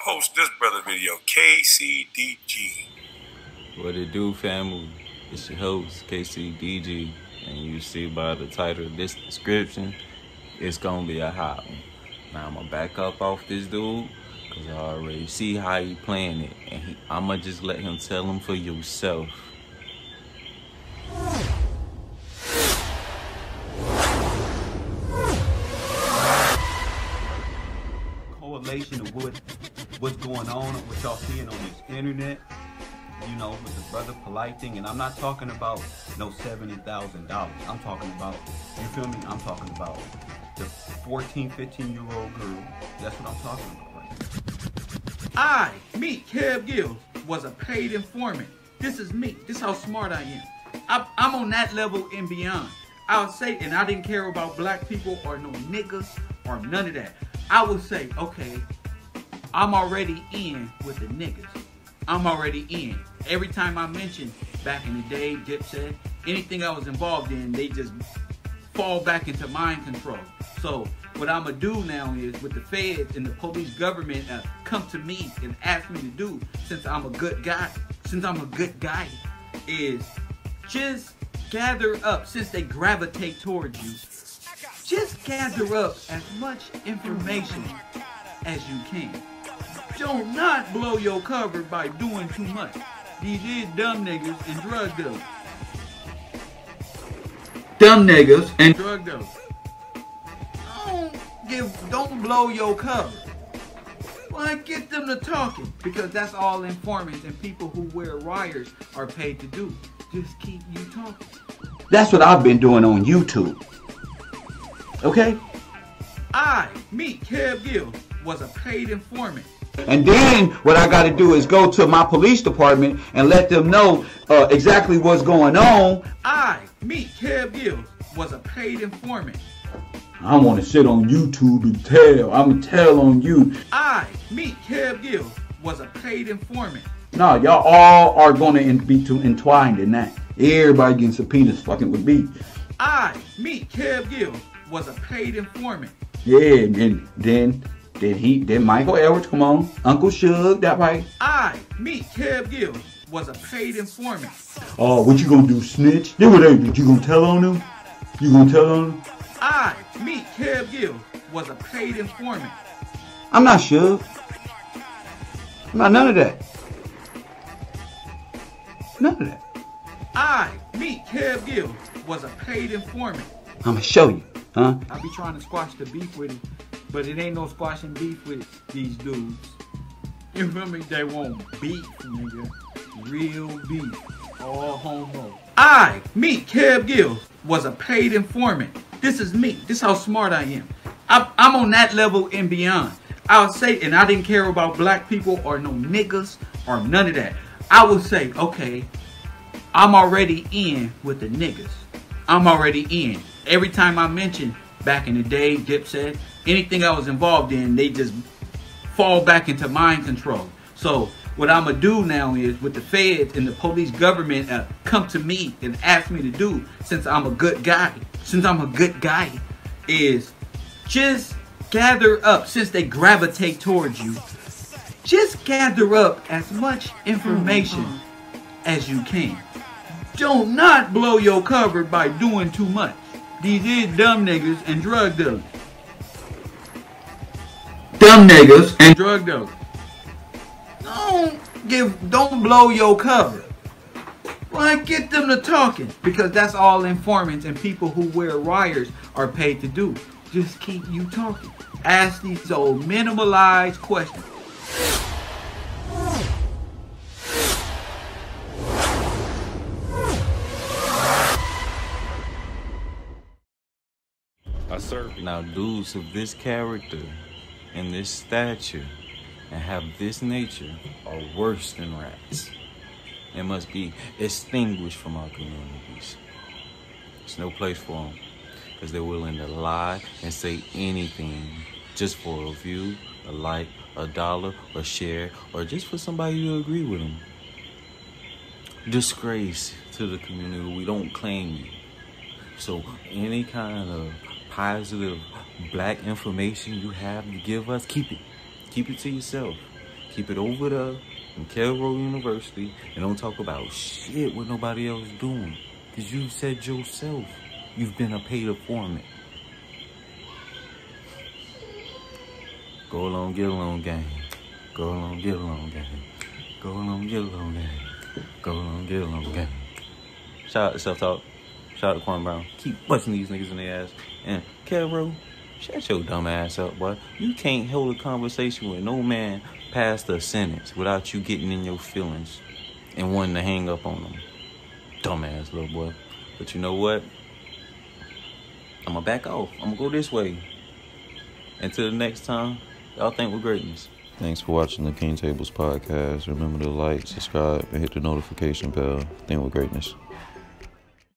post this brother video. KCDG. What it do, family? It's your host, KCDG. And you see by the title of this description, it's going to be a hot one. Now, I'm going to back up off this dude because I already see how he playing it. And I'm going to just let him tell him for yourself. Correlation of what's going on, what y'all seeing on this internet, you know, with the brother polite thing. And I'm not talking about no $70,000. I'm talking about, you feel me? I'm talking about the 14, 15-year-old girl. That's what I'm talking about right now. Me, Kev Gill, was a paid informant. This is me. This is how smart I am. I'm on that level and beyond. I'll say, and I didn't care about black people or no niggas or none of that. I would say, okay, I'm already in with the niggas. I'm already in. Every time I mention back in the day, Dipset, anything I was involved in, they just fall back into mind control. So what I'm going to do now is with the feds and the police government come to me and ask me to do, since I'm a good guy, is just gather up, since they gravitate towards you, just gather up as much information as you can. Don't not blow your cover by doing too much. These is dumb niggas and drug dealers. Don't blow your cover. Why get them to talking? Because that's all informants and people who wear wires are paid to do. Just keep you talking. That's what I've been doing on YouTube. Okay? Me, Kev Gill, was a paid informant. And then what I got to do is go to my police department and let them know exactly what's going on. Me, Kev Gill, was a paid informant. I want to sit on YouTube and tell. I'm going to tell on you. Me, Kev Gill, was a paid informant. No, y'all all are going to be too entwined in that. Everybody getting subpoenas fucking with me. Me, Kev Gill, was a paid informant. Yeah, and then Michael Edwards, come on, Uncle Shug, that right? Me, Kev Gill, was a paid informant. Oh, what you gonna do, snitch? Then what you gonna tell on him? You gonna tell on him? Me, Kev Gill, was a paid informant. I'm not sure. I'm not none of that. None of that. Me, Kev Gill, was a paid informant. I'm gonna show you, huh? I be trying to squash the beef with him. But it ain't no squashing beef with these dudes. You feel me? They want beef, nigga. Real beef. All homo. Me, Kev Gill, was a paid informant. This is me. This is how smart I am. I'm on that level and beyond. I'll say, and I didn't care about black people or no niggas or none of that. I would say, okay, I'm already in with the niggas. I'm already in. Every time I mention back in the day, Dipset, anything I was involved in, they just fall back into mind control. So what I'm going to do now is with the feds and the police government come to me and ask me to do, since I'm a good guy, is just gather up, since they gravitate towards you, just gather up as much information as you can. Don't not blow your cover by doing too much. These is dumb niggas and drug dealers. Don't blow your cover. Why get them to talking? Because that's all informants and people who wear wires are paid to do. Just keep you talking. Ask these old minimalized questions. Now, dudes of this character and this stature and have this nature are worse than rats. They must be extinguished from our communities. There's no place for them because they're willing to lie and say anything just for a view, a like, a dollar, a share, or just for somebody to agree with them. Disgrace to the community. We don't claim you. So any kind of positive black information you have to give us, keep it to yourself. Keep it over there in Carol University and don't talk about shit what nobody else doing. Because you said yourself you've been a paid informant. Go along, get along, gang. Go along, get along, gang. Go along, get along, gang. Go along, get along, gang. Shout out to Self Talk. Shout out to Kwame Brown. Keep busting these niggas in their ass. And Kev Ro, shut your dumb ass up, boy. You can't hold a conversation with no man past a sentence without you getting in your feelings and wanting to hang up on them. Dumbass little boy. But you know what? I'm going to back off. I'm going to go this way. Until the next time, y'all think with greatness. Thanks for watching the King Tables Podcast. Remember to like, subscribe, and hit the notification bell. Think with greatness.